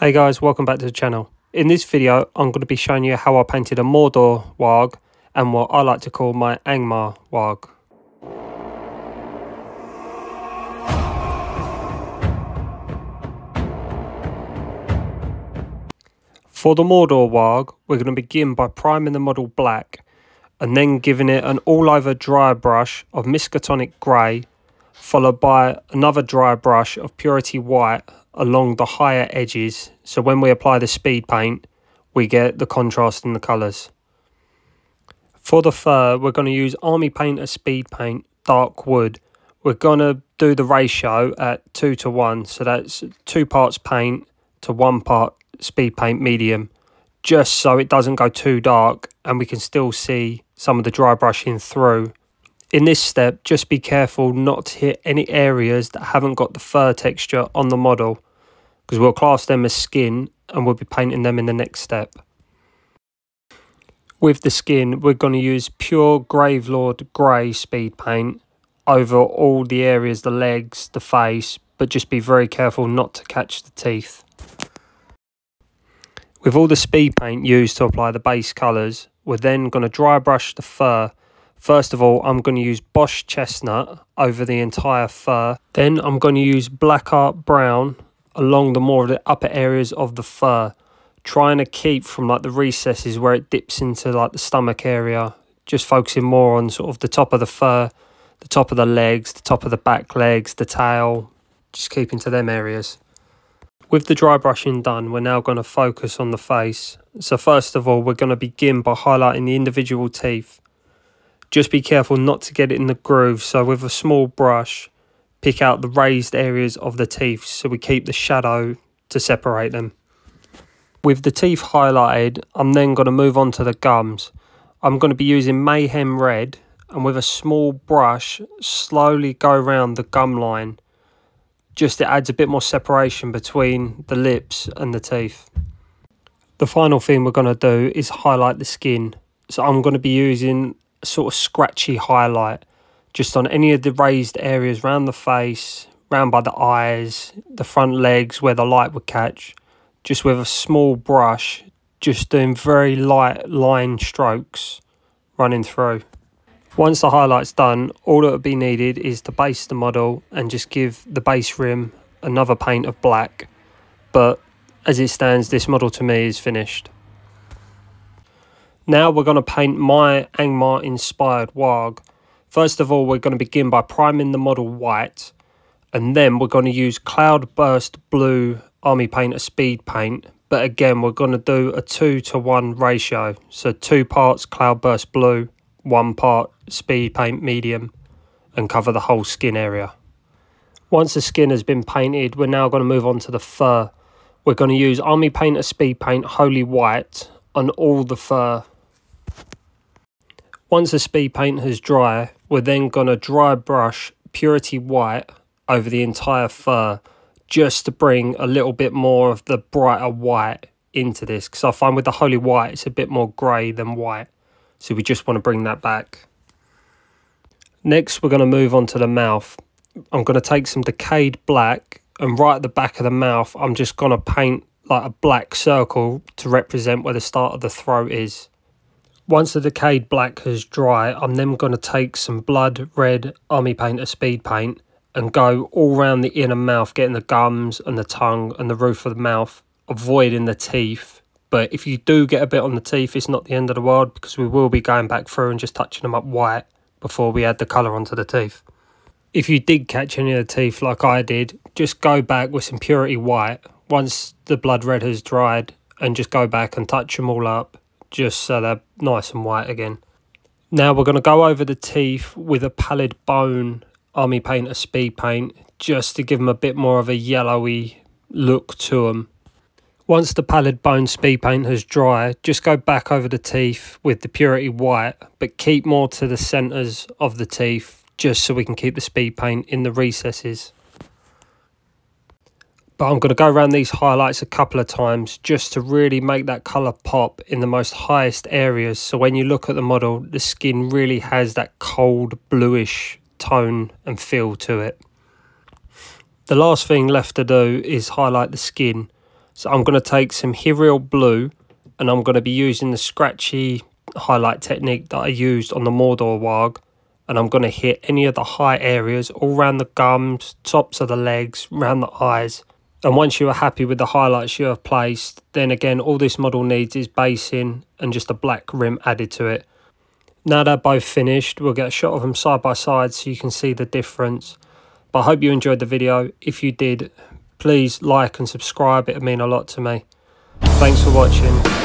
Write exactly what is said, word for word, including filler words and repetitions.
Hey guys, welcome back to the channel. In this video I'm going to be showing you how I painted a Mordor warg and what I like to call my Angmar warg. For the Mordor warg we're going to begin by priming the model black and then giving it an all over dry brush of Miskatonic grey followed by another dry brush of Purity white along the higher edges, so when we apply the speed paint we get the contrast in the colours. For the fur we're going to use Army Painter speed paint dark wood. We're going to do the ratio at two to one, so that's two parts paint to one part speed paint medium, just so it doesn't go too dark and we can still see some of the dry brushing through. In this step just be careful not to hit any areas that haven't got the fur texture on the model, because we'll class them as skin and we'll be painting them in the next step. With the skin we're going to use pure Gravelord Grey speed paint over all the areas, the legs, the face, but just be very careful not to catch the teeth. With all the speed paint used to apply the base colours we're then going to dry brush the fur. First of all I'm going to use Bosch Chestnut over the entire fur, then I'm going to use Black Art Brown along the more of the upper areas of the fur, trying to keep from like the recesses where it dips into like the stomach area, just focusing more on sort of the top of the fur, the top of the legs, the top of the back legs, the tail, just keeping to them areas. With the dry brushing done we're now going to focus on the face. So first of all we're going to begin by highlighting the individual teeth. Just be careful not to get it in the groove, so with a small brush pick out the raised areas of the teeth so we keep the shadow to separate them. With the teeth highlighted I'm then going to move on to the gums. I'm going to be using Mayhem Red and with a small brush slowly go around the gum line, just it adds a bit more separation between the lips and the teeth. The final thing we're going to do is highlight the skin, so I'm going to be using sort of scratchy highlight just on any of the raised areas around the face, round by the eyes, the front legs where the light would catch, just with a small brush, just doing very light line strokes running through. Once the highlight's done all that would be needed is to base the model and just give the base rim another paint of black, but as it stands this model to me is finished. Now we're going to paint my Angmar inspired warg. First of all we're going to begin by priming the model white and then we're going to use Cloudburst Blue Army Painter speed paint, but again we're going to do a two to one ratio, so two parts Cloudburst Blue, one part speed paint medium, and cover the whole skin area. Once the skin has been painted we're now going to move on to the fur. We're going to use Army Painter speed paint Wholly White on all the fur. Once the speed paint has dry we're then going to dry brush Purity White over the entire fur, just to bring a little bit more of the brighter white into this, because I find with the Wholly White it's a bit more grey than white, so we just want to bring that back. Next we're going to move on to the mouth. I'm going to take some decayed black and right at the back of the mouth I'm just going to paint like a black circle to represent where the start of the throat is. Once the decayed black has dry I'm then going to take some blood red Army Painter speed paint and go all round the inner mouth, getting the gums and the tongue and the roof of the mouth, avoiding the teeth, but if you do get a bit on the teeth it's not the end of the world because we will be going back through and just touching them up white before we add the colour onto the teeth. If you did catch any of the teeth like I did, just go back with some Purity White once the blood red has dried and just go back and touch them all up just so they're nice and white again. Now we're going to go over the teeth with a Pallid Bone Army Painter speed paint just to give them a bit more of a yellowy look to them. Once the Pallid Bone speed paint has dry just go back over the teeth with the Purity White, but keep more to the centres of the teeth just so we can keep the speed paint in the recesses. But I'm going to go around these highlights a couple of times just to really make that colour pop in the most highest areas, so when you look at the model the skin really has that cold bluish tone and feel to it. The last thing left to do is highlight the skin, So I'm going to take some Hyreal Blue and I'm going to be using the scratchy highlight technique that I used on the Mordor warg, and I'm going to hit any of the high areas, all round the gums, tops of the legs, round the eyes. And once you are happy with the highlights you have placed, then again all this model needs is basing and just a black rim added to it. Now they're both finished, we'll get a shot of them side by side so you can see the difference. But I hope you enjoyed the video. If you did, please like and subscribe, it would mean a lot to me. Thanks for watching.